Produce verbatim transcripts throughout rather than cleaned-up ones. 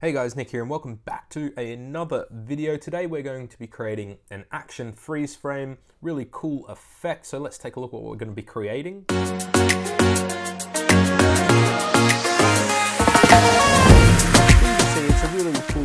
Hey guys, Nick here and welcome back to another video. Today we're going to be creating an action freeze frame, really cool effect. So let's take a look at what we're going to be creating. Cool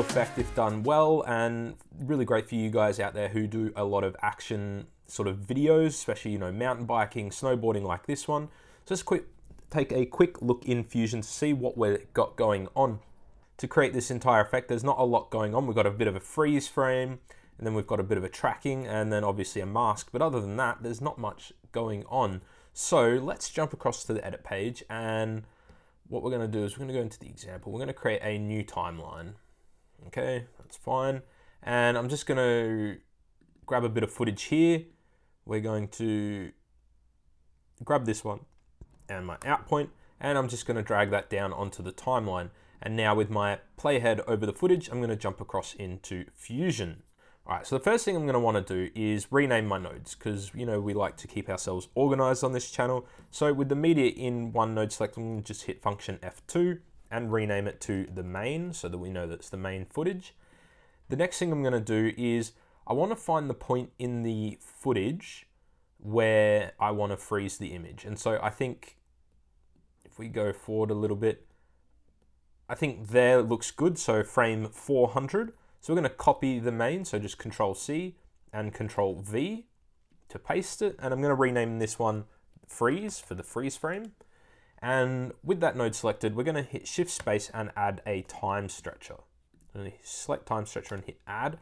effect if done well, and really great for you guys out there who do a lot of action sort of videos, especially, you know, mountain biking, snowboarding like this one. So let's quick take a quick look in Fusion to see what we've got going on. To create this entire effect, there's not a lot going on. We've got a bit of a freeze frame, and then we've got a bit of a tracking, and then obviously a mask, but other than that, there's not much going on. So let's jump across to the edit page, and what we're going to do is we're going to go into the example. We're going to create a new timeline. Okay, that's fine. And I'm just going to grab a bit of footage here. We're going to grab this one and my out point, and I'm just going to drag that down onto the timeline. And now with my playhead over the footage, I'm going to jump across into Fusion. All right, so the first thing I'm going to want to do is rename my nodes, because, you know, we like to keep ourselves organized on this channel. So with the media in one node select, I'm going to just hit function F two. And rename it to the main so that we know that's the main footage. The next thing I'm going to do is I want to find the point in the footage where I want to freeze the image. And so I think if we go forward a little bit, I think there looks good. So frame four hundred. So we're going to copy the main. So just control C and control V to paste it. And I'm going to rename this one freeze for the freeze frame. And with that node selected, we're going to hit shift space and add a time stretcher. I'm going to select time stretcher and hit add.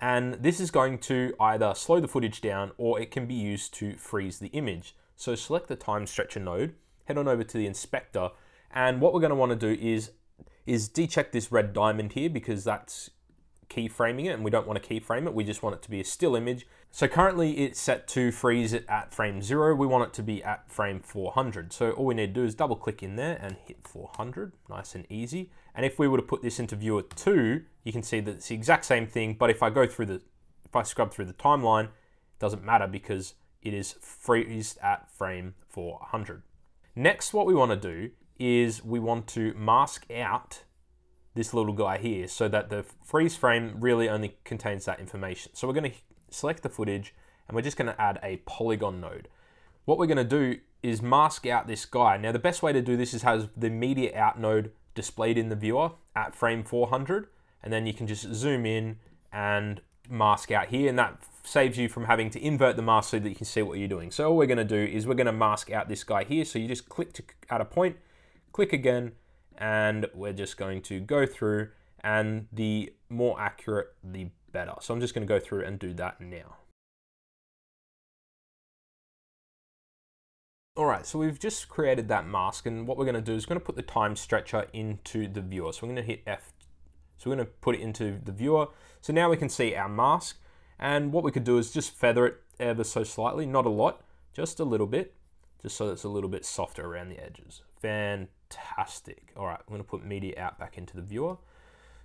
And this is going to either slow the footage down or it can be used to freeze the image. So select the time stretcher node, head on over to the inspector. And what we're going to want to do is, is decheck this red diamond here, because that's keyframing it, and we don't want to keyframe it. We just want it to be a still image. So currently it's set to freeze it at frame zero. We want it to be at frame four hundred. So all we need to do is double click in there and hit four hundred, nice and easy. And if we were to put this into viewer two, you can see that it's the exact same thing, but if I go through the, if I scrub through the timeline, it doesn't matter because it is freezed at frame four hundred. Next, what we want to do is we want to mask out this little guy here so that the freeze frame really only contains that information. So we're going to select the footage and we're just going to add a polygon node. What we're going to do is mask out this guy. Now the best way to do this is have the media out node displayed in the viewer at frame four hundred, and then you can just zoom in and mask out here, and that saves you from having to invert the mask so that you can see what you're doing. So all we're going to do is we're going to mask out this guy here. So you just click to add a point, click again, and we're just going to go through, and the more accurate, the better. So I'm just going to go through and do that now. All right, so we've just created that mask, and what we're going to do is we're going to put the time stretcher into the viewer. So we're going to hit F. So we're going to put it into the viewer. So now we can see our mask, and what we could do is just feather it ever so slightly, not a lot, just a little bit, just so it's a little bit softer around the edges. Fantastic. Fantastic. All right, I'm going to put media out back into the viewer.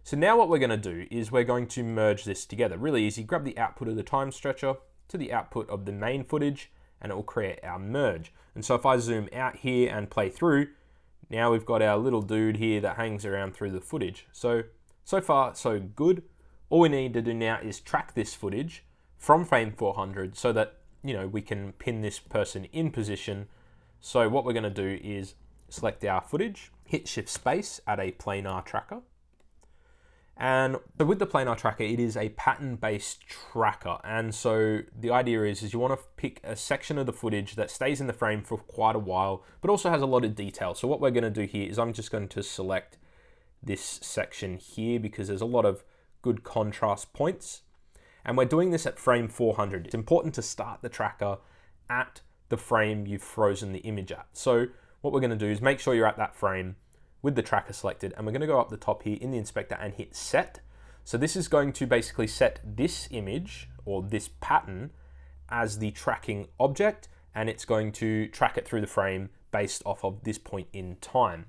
So now what we're going to do is we're going to merge this together. Really easy. Grab the output of the time stretcher to the output of the main footage, and it will create our merge. And so if I zoom out here and play through, now we've got our little dude here that hangs around through the footage. So, so far, so good. All we need to do now is track this footage from frame four hundred so that, you know, we can pin this person in position. So what we're going to do is select our footage, hit shift space, add a planar tracker. And so with the planar tracker, it is a pattern-based tracker. And so the idea is, is you want to pick a section of the footage that stays in the frame for quite a while, but also has a lot of detail. So what we're going to do here is I'm just going to select this section here because there's a lot of good contrast points. And we're doing this at frame four hundred. It's important to start the tracker at the frame you've frozen the image at. So what we're going to do is make sure you're at that frame with the tracker selected, and we're going to go up the top here in the inspector and hit set. So this is going to basically set this image or this pattern as the tracking object, and it's going to track it through the frame based off of this point in time.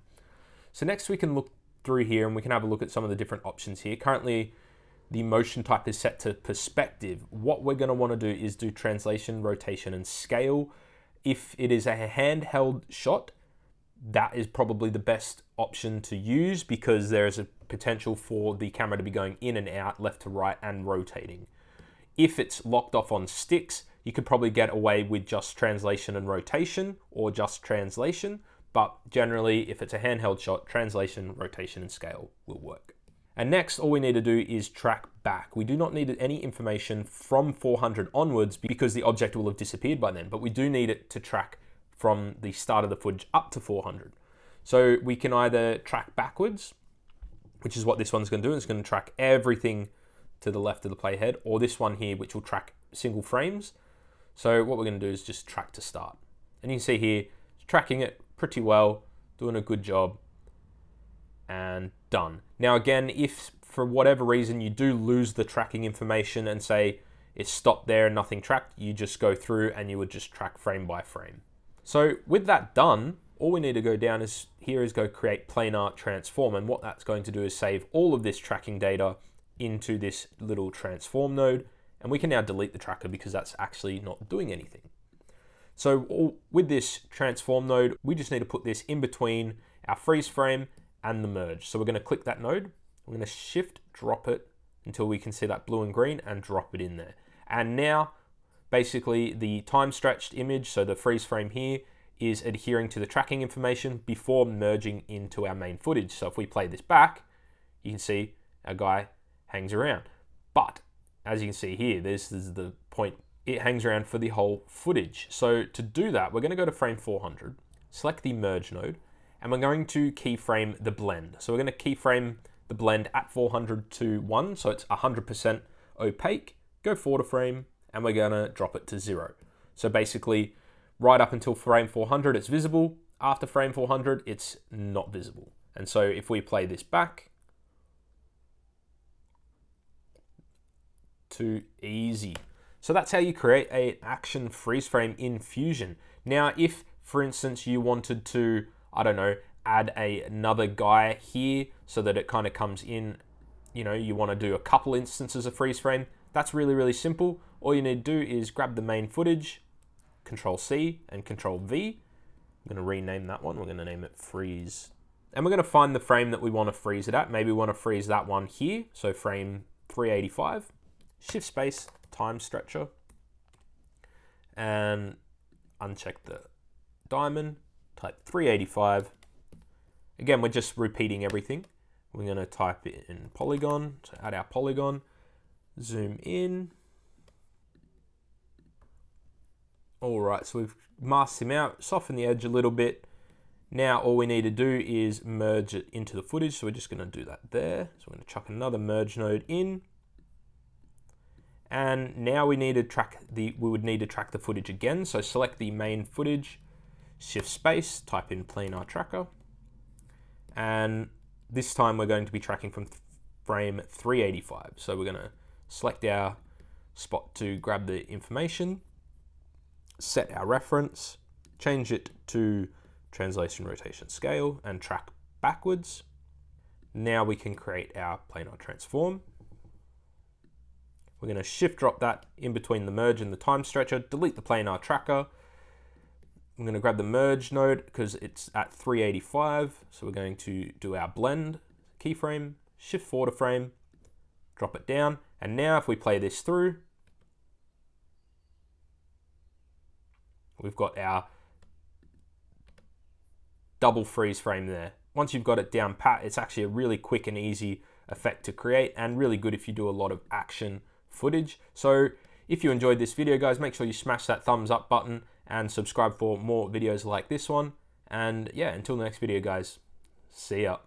So next we can look through here and we can have a look at some of the different options here. Currently the motion type is set to perspective. What we're going to want to do is do translation, rotation, and scale. If it is a handheld shot, that is probably the best option to use because there is a potential for the camera to be going in and out, left to right, and rotating. If it's locked off on sticks, you could probably get away with just translation and rotation, or just translation, but generally if it's a handheld shot, translation, rotation, and scale will work. And next, all we need to do is track back. We do not need any information from four hundred onwards because the object will have disappeared by then, but we do need it to track from the start of the footage up to four hundred. So we can either track backwards, which is what this one's gonna do. It's gonna track everything to the left of the playhead, or this one here, which will track single frames. So what we're gonna do is just track to start. And you can see here, it's tracking it pretty well, doing a good job, and done. Now again, if for whatever reason you do lose the tracking information and say it's stopped there and nothing tracked, you just go through and you would just track frame by frame. So with that done, all we need to go down is here is go create planar transform, and what that's going to do is save all of this tracking data into this little transform node, and we can now delete the tracker because that's actually not doing anything. So all, with this transform node, we just need to put this in between our freeze frame and the merge. So we're going to click that node, we're going to shift drop it until we can see that blue and green and drop it in there. And now basically the time stretched image, so the freeze frame here, is adhering to the tracking information before merging into our main footage. So if we play this back, you can see our guy hangs around. But as you can see here, this is the point, it hangs around for the whole footage. So to do that, we're going to go to frame four hundred, select the merge node, and we're going to keyframe the blend. So we're going to keyframe the blend at four hundred to one, so it's one hundred percent opaque, go forward a frame, and we're going to drop it to zero. So basically, right up until frame four hundred, it's visible. After frame four hundred, it's not visible. And so if we play this back, too easy. So that's how you create an action freeze frame in Fusion. Now, if, for instance, you wanted to, I don't know, add a, another guy here so that it kind of comes in, you know, you want to do a couple instances of freeze frame, that's really, really simple. All you need to do is grab the main footage, Control C and Control V. I'm going to rename that one. We're going to name it freeze. And we're going to find the frame that we want to freeze it at. Maybe we want to freeze that one here. So frame three eighty-five, shift space, time stretcher, and uncheck the diamond, type three eighty-five. Again, we're just repeating everything. We're going to type it in polygon, so add our polygon, zoom in. All right, so we've masked him out, softened the edge a little bit. Now all we need to do is merge it into the footage. So we're just gonna do that there. So we're gonna chuck another merge node in. And now we need to track the, we would need to track the footage again. So select the main footage, shift space, type in planar tracker. And this time we're going to be tracking from frame three eighty-five. So we're gonna select our spot to grab the information, set our reference, change it to translation, rotation, scale, and track backwards. Now we can create our planar transform. We're going to shift drop that in between the merge and the time stretcher, delete the planar tracker. I'm going to grab the merge node because it's at three eighty-five. So we're going to do our blend, keyframe, shift forward a frame, drop it down. And now if we play this through, we've got our double freeze frame there. Once you've got it down pat, it's actually a really quick and easy effect to create and really good if you do a lot of action footage. So if you enjoyed this video, guys, make sure you smash that thumbs up button and subscribe for more videos like this one. And yeah, until the next video, guys, see ya.